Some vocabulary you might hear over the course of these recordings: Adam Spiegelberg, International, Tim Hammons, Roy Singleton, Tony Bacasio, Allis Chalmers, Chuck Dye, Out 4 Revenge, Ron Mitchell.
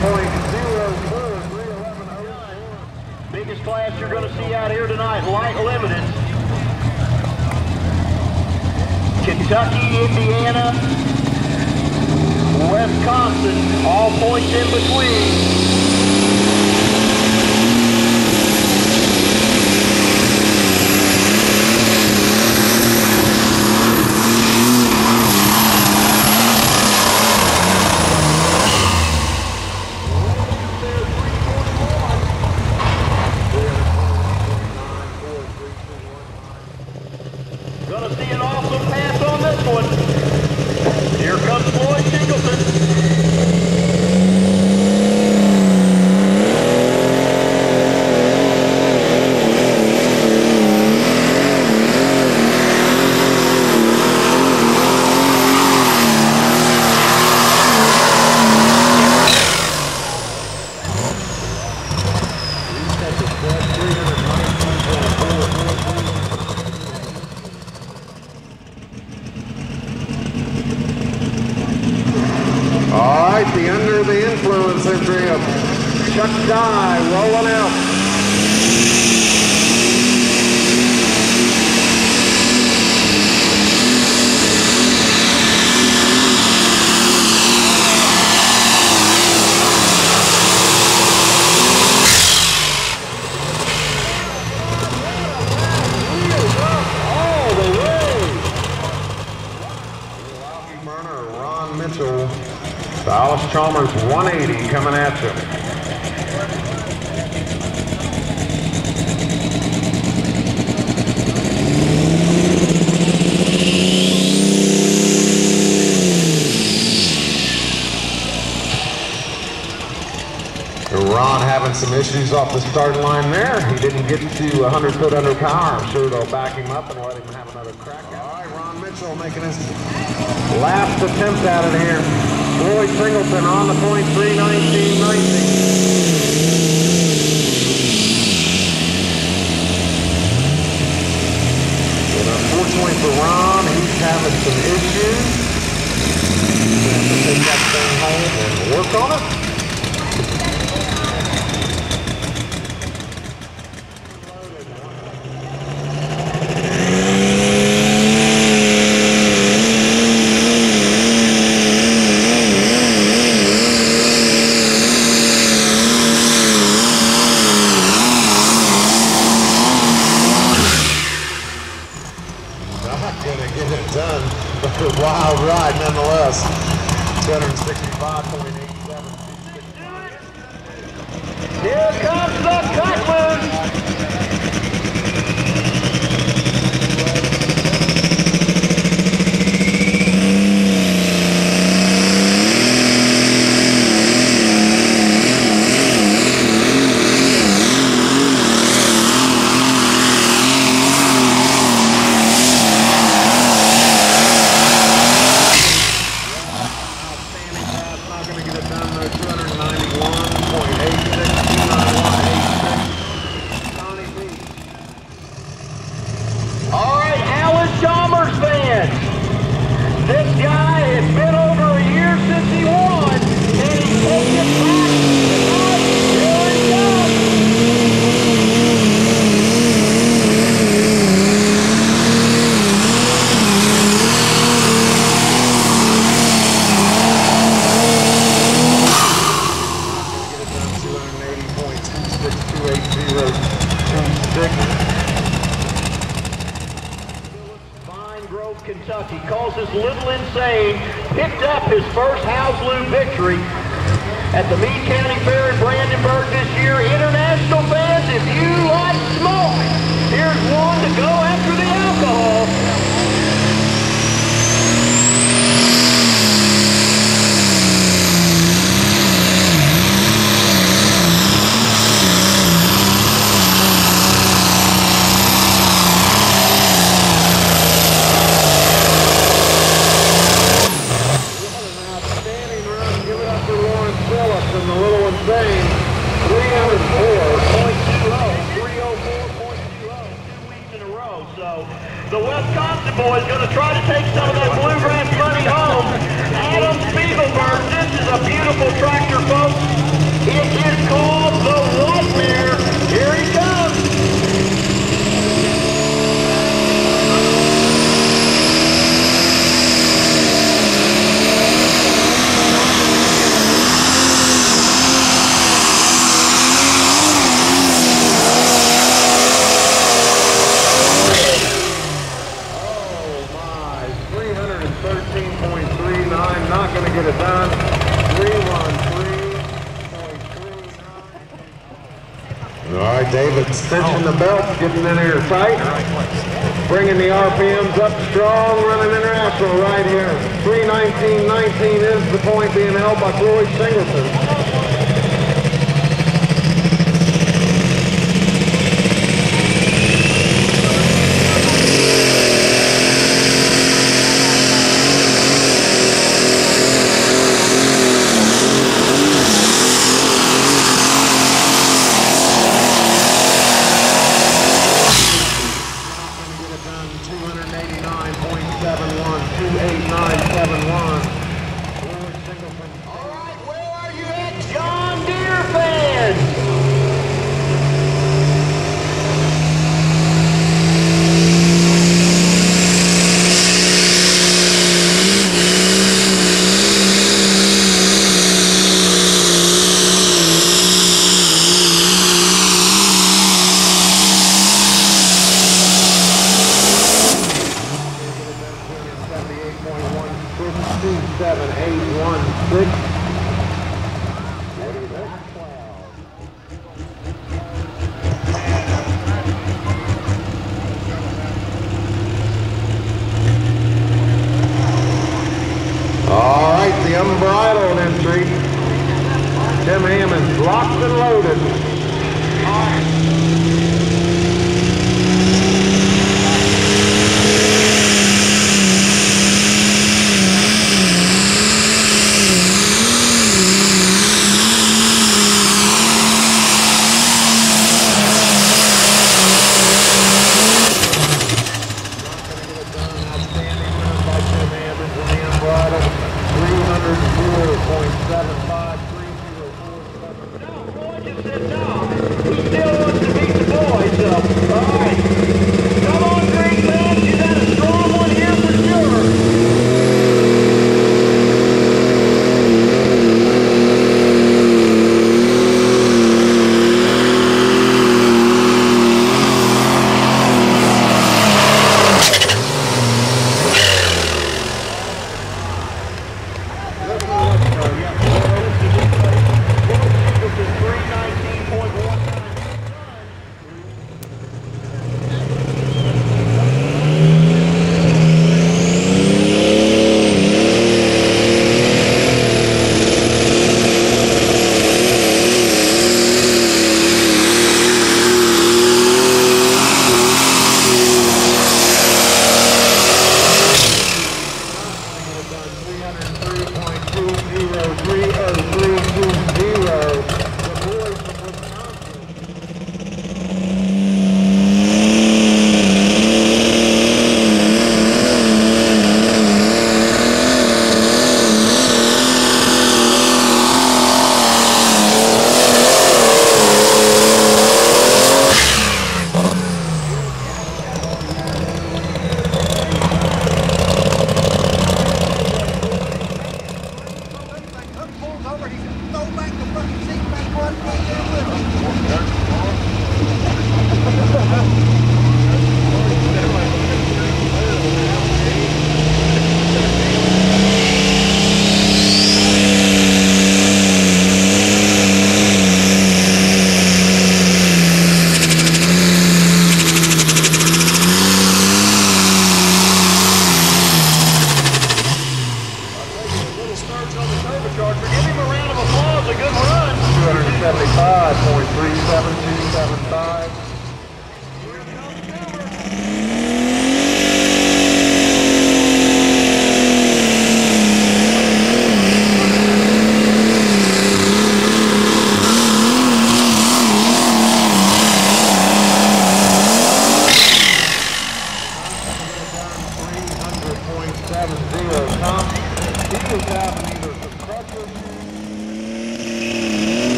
1.04. Biggest class you're going to see out here tonight, light limited. Kentucky, Indiana, Wisconsin, all points in between. Chuck Dye rolling out. All the way. Murner, Ron Mitchell, Allis Chalmers 180 coming at you. Ron having some issues off the starting line there. He didn't get to 100 foot under power. I'm sure they'll back him up and let him have another crack at it. All right, Ron Mitchell making his last attempt at it here. Roy Singleton on the point, 3:19.19. And unfortunately for Ron, he's having some issues. He's going to have to take that thing home and work on it. Wild ride nonetheless. 265.87. Here comes the Cutman. Kentucky calls this little insane, picked up his first Houseloo victory at the Meade County Fair in Brandenburg this year. International fans, if you like smoke, here's one to go after the alcohol. The Wisconsin boy is going to try to take some of that bluegrass money home. Adam Spiegelberg, this is a beautiful tractor, folks. All right, David, cinching the belts, getting in here tight, bringing the RPMs up strong, running International right here. 3:19.19 is the point being held by Roy Singleton. Tim Hammons, locked and loaded.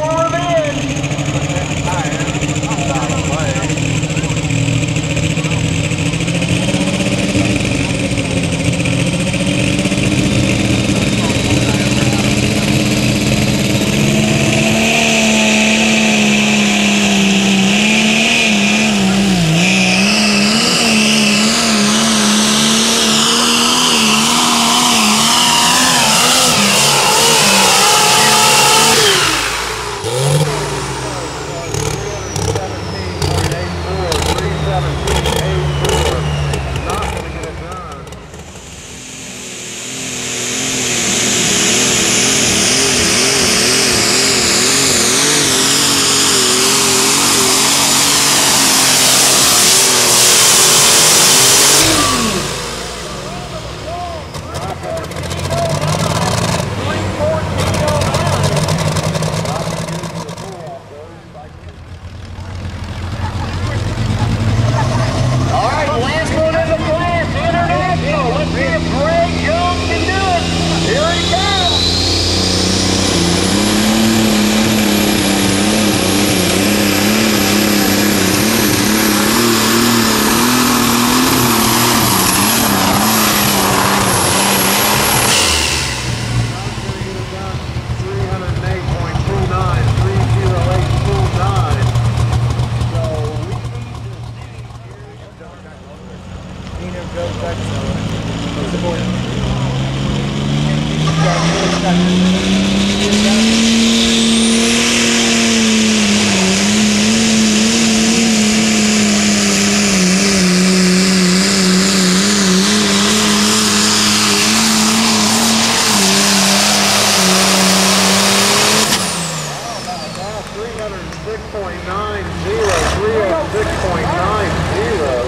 Revenge! 6.90.